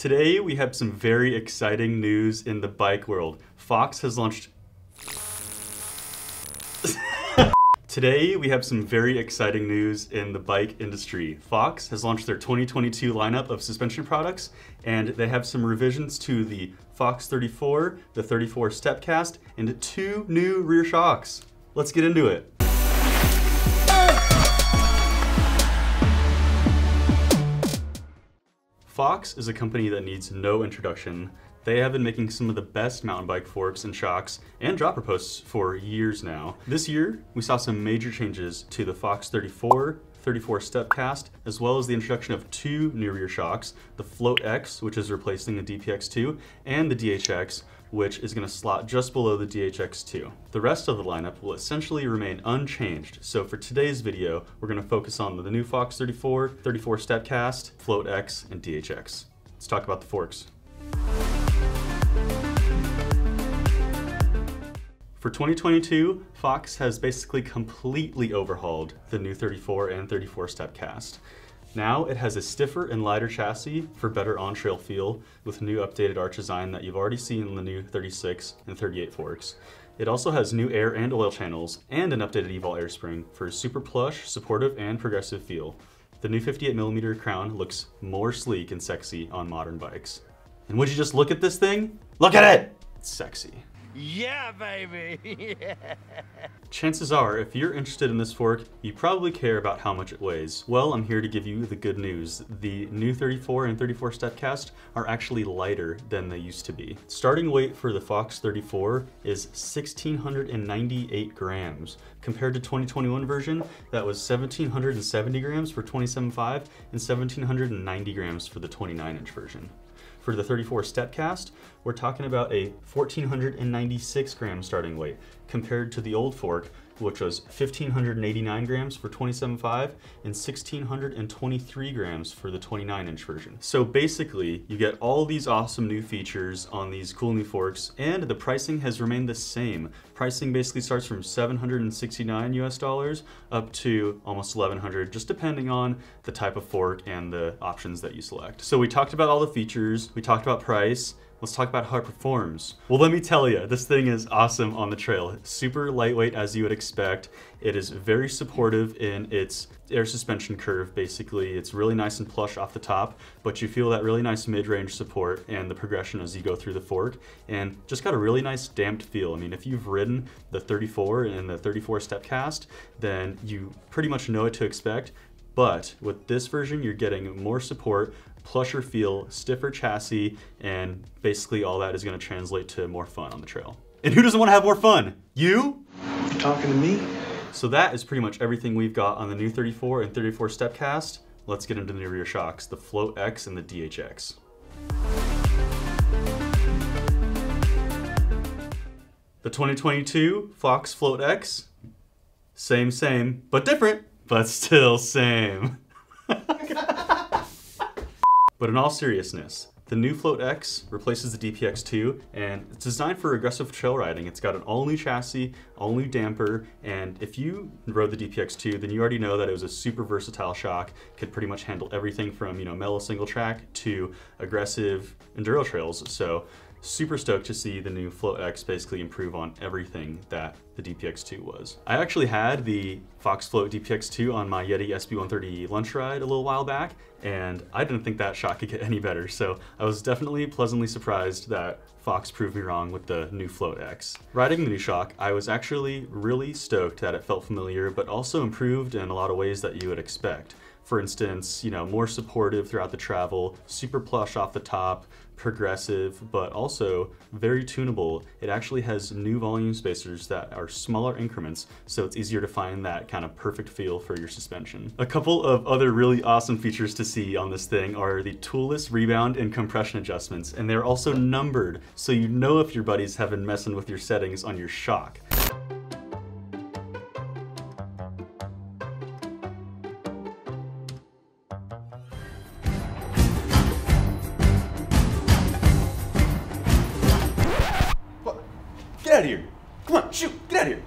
Today we have some very exciting news in the bike world. Today we have some very exciting news in the bike industry. Fox has launched their 2022 lineup of suspension products, and they have some revisions to the Fox 34, the 34 Step-Cast, and 2 new rear shocks. Let's get into it. Fox is a company that needs no introduction. They have been making some of the best mountain bike forks and shocks and dropper posts for years now. This year, we saw some major changes to the Fox 34, 34 Step-Cast, as well as the introduction of 2 new rear shocks, the Float X, which is replacing the DPX2, and the DHX, which is going to slot just below the DHX2. The rest of the lineup will essentially remain unchanged, so for today's video, we're going to focus on the new Fox 34, 34 Step-Cast, Float X, and DHX. Let's talk about the forks. For 2022, Fox has basically completely overhauled the new 34 and 34 Step-Cast. Now it has a stiffer and lighter chassis for better on-trail feel with new updated arch design that you've already seen in the new 36 and 38 forks. It also has new air and oil channels and an updated Evol air spring for a super plush, supportive, and progressive feel. The new 58mm crown looks more sleek and sexy on modern bikes. And would you just look at this thing? Look at it! It's sexy. Yeah, baby! Yeah. Chances are, if you're interested in this fork, you probably care about how much it weighs. Well, I'm here to give you the good news. The new 34 and 34 Step-Cast are actually lighter than they used to be. Starting weight for the Fox 34 is 1,698 grams, compared to 2021 version that was 1,770 grams for 27.5 and 1,790 grams for the 29-inch version. For the 34 Step-Cast, we're talking about a 1,496 gram starting weight compared to the old fork, which was 1,589 grams for 27.5 and 1,623 grams for the 29-inch version. So basically, you get all these awesome new features on these cool new forks, and the pricing has remained the same. Pricing basically starts from $769 up to almost $1,100, just depending on the type of fork and the options that you select. So we talked about all the features, we talked about price, let's talk about how it performs. Well, let me tell you, this thing is awesome on the trail. It's super lightweight, as you would expect. It is very supportive in its air suspension curve, basically. It's really nice and plush off the top, but you feel that really nice mid-range support and the progression as you go through the fork, and just got a really nice damped feel. I mean, if you've ridden the 34 and the 34 Step-Cast, then you pretty much know what to expect. But with this version, you're getting more support, plusher feel, stiffer chassis, and basically all that is going to translate to more fun on the trail. And who doesn't want to have more fun? You? You're talking to me? So that is pretty much everything we've got on the new 34 and 34 Step-Cast. Let's get into the new rear shocks, the Float X and the DHX. The 2022 Fox Float X, same, but different, but still same. But in all seriousness, the new Float X replaces the DPX2, and it's designed for aggressive trail riding. It's got an all-new chassis, all-new damper, and if you rode the DPX2, then you already know that it was a super versatile shock, could pretty much handle everything from, you know, mellow single track to aggressive enduro trails. So super stoked to see the new Float X basically improve on everything that the DPX2 was. I actually had the Fox Float DPX2 on my Yeti SB130 lunch ride a little while back, and I didn't think that shock could get any better, so I was definitely pleasantly surprised that Fox proved me wrong with the new Float X. Riding the new shock, I was actually really stoked that it felt familiar, but also improved in a lot of ways that you would expect. For instance, you know, more supportive throughout the travel, super plush off the top, progressive, but also very tunable. It actually has new volume spacers that are smaller increments, so it's easier to find that kind of perfect feel for your suspension. A couple of other really awesome features to see on this thing are the toolless rebound and compression adjustments, and they're also numbered, so you know if your buddies have been messing with your settings on your shock. Get out of here. Come on, shoot, get out of here.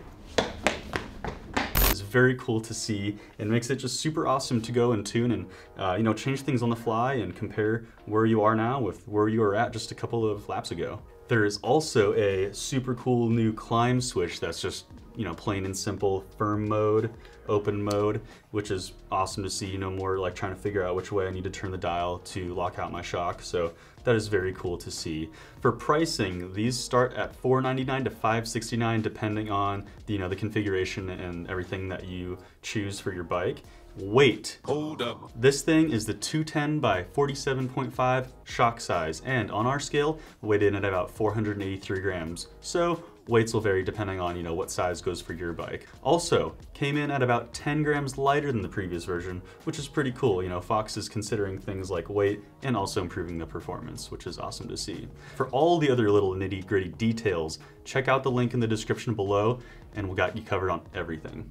It's very cool to see and makes it just super awesome to go and tune and you know, change things on the fly and compare where you are now with where you were at just a couple of laps ago. There is also a super cool new climb switch that's just, you know, plain and simple, firm mode, open mode, which is awesome to see, you know, more like trying to figure out which way I need to turn the dial to lock out my shock. So that is very cool to see. For pricing, these start at $499 to $569, depending on the, you know, the configuration and everything that you choose for your bike. Weight. Hold up. This thing is the 210 by 47.5 shock size, and on our scale, weighed in at about 483 grams. So weights will vary depending on, you know, what size goes for your bike. Also, came in at about 10 grams lighter than the previous version, which is pretty cool. You know, Fox is considering things like weight and also improving the performance, which is awesome to see. For all the other little nitty-gritty details, check out the link in the description below, and we'll got you covered on everything.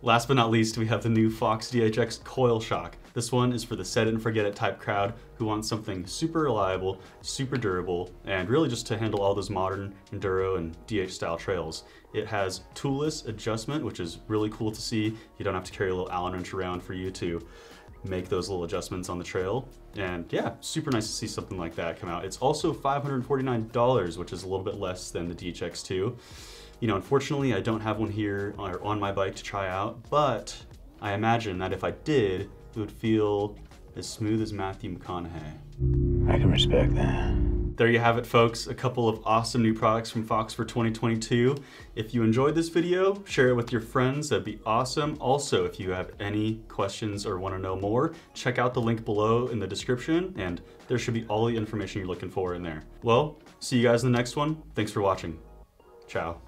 Last but not least, we have the new Fox DHX coil shock. This one is for the set it and forget it type crowd who wants something super reliable, super durable, and really just to handle all those modern enduro and DH style trails. It has toolless adjustment, which is really cool to see. You don't have to carry a little Allen wrench around for you to make those little adjustments on the trail. And yeah, super nice to see something like that come out. It's also $549, which is a little bit less than the DHX2. You know, unfortunately, I don't have one here or on my bike to try out, but I imagine that if I did, it would feel as smooth as Matthew McConaughey. I can respect that. There you have it, folks. A couple of awesome new products from Fox for 2022. If you enjoyed this video, share it with your friends. That'd be awesome. Also, if you have any questions or want to know more, check out the link below in the description, and there should be all the information you're looking for in there. Well, see you guys in the next one. Thanks for watching. Ciao.